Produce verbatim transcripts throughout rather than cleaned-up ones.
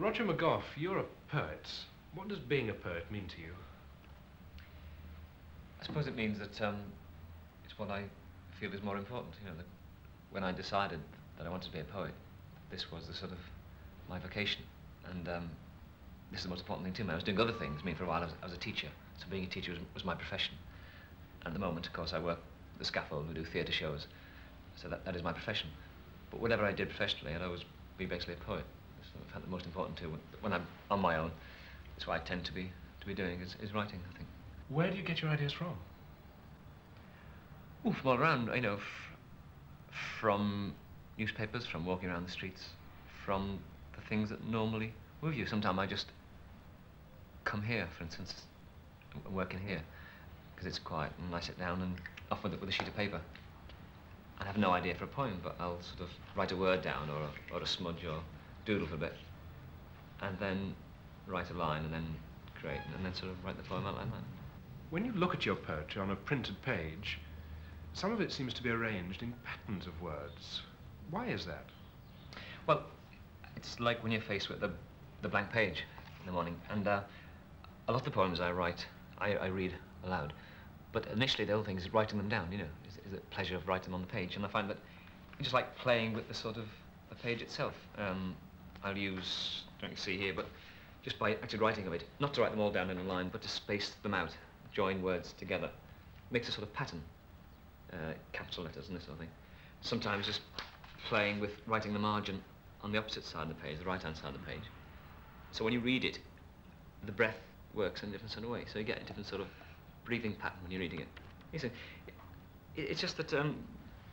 Roger McGough, you're a poet. What does being a poet mean to you? I suppose it means that um, it's what I feel is more important. You know, that when I decided that I wanted to be a poet, this was the sort of my vocation. And um, this is the most important thing to me. I was doing other things. I mean, for a while I was, I was a teacher, so being a teacher was, was my profession. And at the moment, of course, I work the scaffold, we do theatre shows, so that, that is my profession. But whatever I did professionally, I'd always be basically a poet. That's what I found the most important too. When I'm on my own, that's what I tend to be to be doing is, is writing, I think. Where do you get your ideas from? Oh, from all around, you know, f from newspapers, from walking around the streets, from the things that normally move you. Sometimes I just come here, for instance, and work in here, because it's quiet, and I sit down and off with, with a sheet of paper. I have no idea for a poem, but I'll sort of write a word down, or a, or a smudge, or doodle for a bit, and then write a line, and then create, and then sort of write the poem out like that. When you look at your poetry on a printed page, some of it seems to be arranged in patterns of words. Why is that? Well, it's like when you're faced with the, the blank page in the morning, and uh, a lot of the poems I write, I, I read aloud, but initially the whole thing is writing them down, you know, is, is the pleasure of writing on the page, and I find that it's just like playing with the sort of the page itself. Um, I'll use, don't you see here, but just by actually writing of it, not to write them all down in a line, but to space them out. Join words together, makes a sort of pattern, uh, capital letters and this sort of thing. Sometimes just playing with writing the margin on the opposite side of the page, the right-hand side of the page. So when you read it, the breath works in a different sort of way, so you get a different sort of breathing pattern when you're reading it. You see, it's just that um,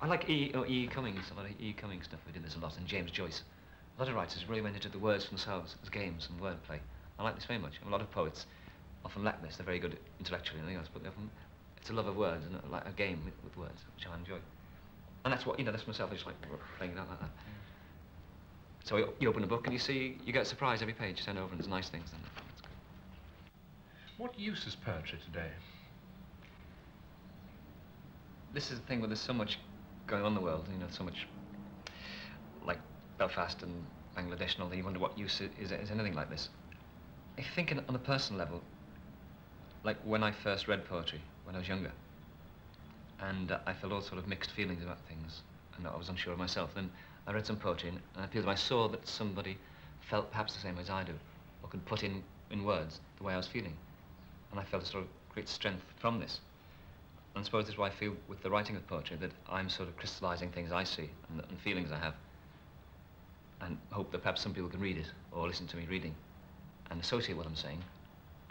I like E. or E. e. Cummings, a lot of E. e. Cummings stuff, we did this a lot, and James Joyce. A lot of writers really went into the words themselves as games and wordplay. I like this very much. A lot of poets often lack this. They're very good intellectually and everything else, but they often, it's a love of words and a, like a game with, with words, which I enjoy. And that's what, you know, that's myself, I just like playing it out like that. So you, you open a book and you see, you get a surprise every page, you turn over and there's nice things in it. That's good. What use is poetry today? This is the thing where there's so much going on in the world, you know, so much like Belfast and Bangladesh and all that, you wonder what use is, is anything like this. If you think in, on a personal level, like when I first read poetry, when I was younger, and uh, I felt all sort of mixed feelings about things, and I was unsure of myself, then I read some poetry, and, and I feel that I saw that somebody felt perhaps the same as I do, or could put in, in words the way I was feeling. And I felt a sort of great strength from this. And I suppose this is why I feel with the writing of poetry, that I'm sort of crystallizing things I see, and, and feelings I have, and hope that perhaps some people can read it, or listen to me reading, and associate what I'm saying,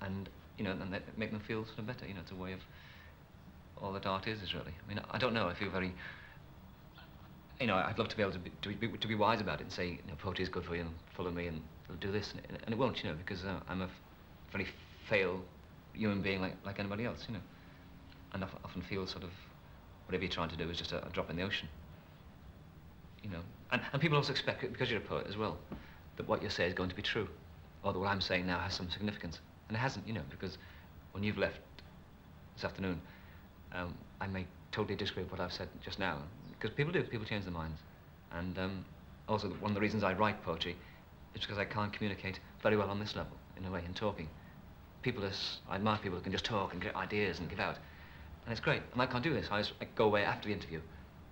and you know, and that make them feel sort of better. You know, it's a way of all that art is, is really. I mean, I don't know. I feel very, you know, I'd love to be able to be, to be, to be wise about it and say, you know, poetry is good for you, and follow me, and it'll do this, and, and it won't, you know, because uh, I'm a very frail human being like, like anybody else, you know. And I often feel sort of, whatever you're trying to do is just a, a drop in the ocean, you know. And, and people also expect, it because you're a poet as well, that what you say is going to be true, or that what I'm saying now has some significance. And it hasn't, you know, because when you've left this afternoon, um, I may totally disagree with what I've said just now, because people do, people change their minds. And um, also, one of the reasons I write poetry is because I can't communicate very well on this level, in a way, in talking. People are, I admire people who can just talk and get ideas and give out, and it's great, and I can't do this. I just I go away after the interview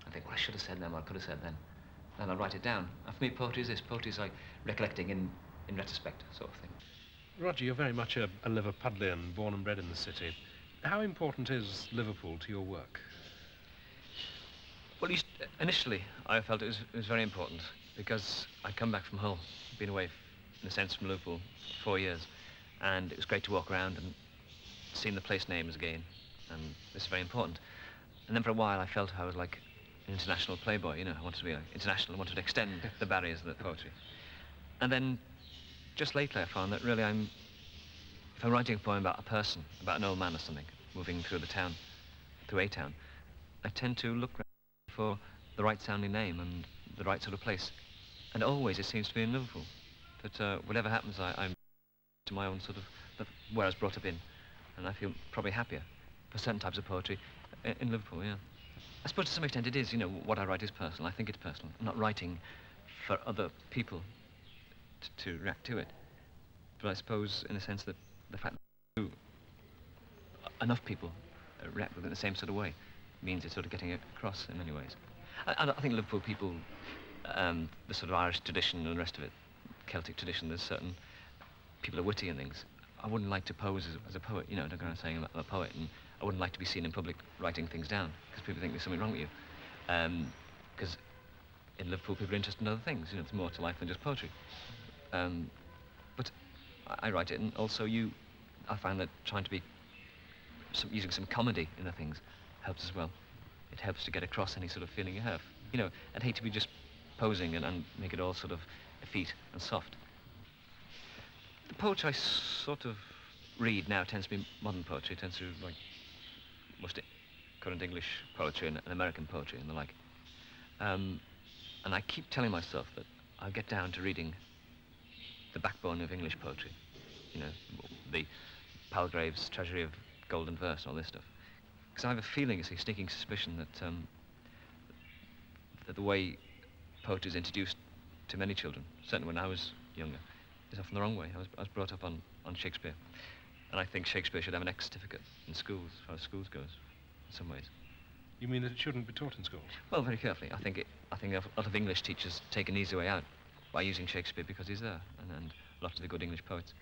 and think, well, I should have said then, what I could have said then, and I write it down. And for me, poetry is this, poetry is like recollecting in, in retrospect, sort of thing. Roger, you're very much a, a Liverpudlian, born and bred in the city. How important is Liverpool to your work? Well, initially, I felt it was, it was very important because I'd come back from Hull, been away, in a sense, from Liverpool for four years, and it was great to walk around and seeing the place names again, and this is very important. And then for a while, I felt I was like an international playboy, you know, I wanted to be like, international, I wanted to extend the barriers of the poetry. And then, just lately I found that really I'm, if I'm writing a poem about a person, about an old man or something, moving through the town, through a town, I tend to look for the right sounding name and the right sort of place. And always it seems to be in Liverpool, that uh, whatever happens, I, I'm to my own sort of, the, where I was brought up in, and I feel probably happier for certain types of poetry in, in Liverpool, yeah. I suppose to some extent it is, you know, what I write is personal, I think it's personal. I'm not writing for other people to react to it. But I suppose, in a sense, that the fact that enough people react with it in the same sort of way means it's sort of getting it across in many ways. And I think Liverpool people, um, the sort of Irish tradition and the rest of it, Celtic tradition, there's certain people are witty and things. I wouldn't like to pose as, as a poet, you know, don't go around saying I'm a poet, and I wouldn't like to be seen in public writing things down because people think there's something wrong with you. Because um, in Liverpool, people are interested in other things. You know, there's more to life than just poetry. Um, but I, I write it, and also you, I find that trying to be, some, using some comedy in the things helps as well. It helps to get across any sort of feeling you have. You know, I'd hate to be just posing and, and make it all sort of effete and soft. The poetry I sort of read now tends to be modern poetry. It tends to be like most current English poetry and, and American poetry and the like. Um, and I keep telling myself that I'll get down to reading the backbone of English poetry. You know, the Palgrave's Treasury of Golden Verse and all this stuff. Because I have a feeling, it's a sneaking suspicion that, um, that the way poetry is introduced to many children, certainly when I was younger, is often the wrong way. I was, I was brought up on, on Shakespeare, and I think Shakespeare should have an X certificate in schools, as far as schools goes, in some ways. You mean that it shouldn't be taught in schools? Well, very carefully. I think, it, I think a lot of English teachers take an easy way out by using Shakespeare because he's there, and, and lots of the good English poets.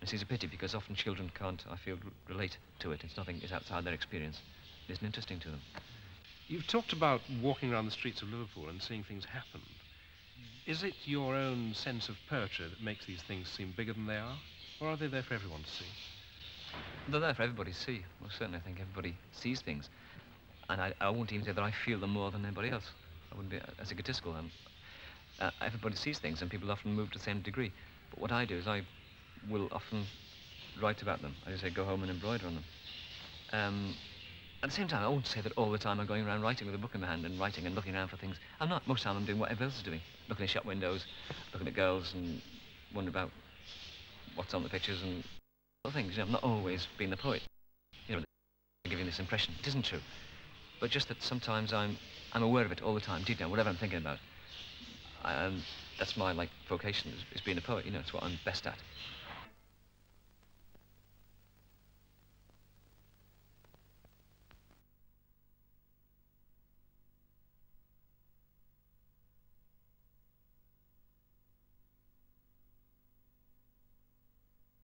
It seems a pity because often children can't, I feel, relate to it. It's nothing, it's outside their experience. It isn't interesting to them. You've talked about walking around the streets of Liverpool and seeing things happen. Is it your own sense of poetry that makes these things seem bigger than they are, or are they there for everyone to see? They're there for everybody to see. Well, certainly I think everybody sees things. And I, I won't even say that I feel them more than anybody else. I wouldn't be as egotistical. Um, uh, everybody sees things, and people often move to the same degree. But what I do is I will often write about them. I just say, go home and embroider on them. Um, at the same time, I won't say that all the time I'm going around writing with a book in my hand and writing and looking around for things. I'm not. Most of the time I'm doing what everybody else is doing. Looking at shop windows, looking at girls and wondering about what's on the pictures and other things. You know, I'm not always being the poet. You know, giving this impression. It isn't true. But just that sometimes I'm, I'm aware of it all the time, deep down, whatever I'm thinking about. Um, that's my, like, vocation, is, is being a poet. You know, it's what I'm best at.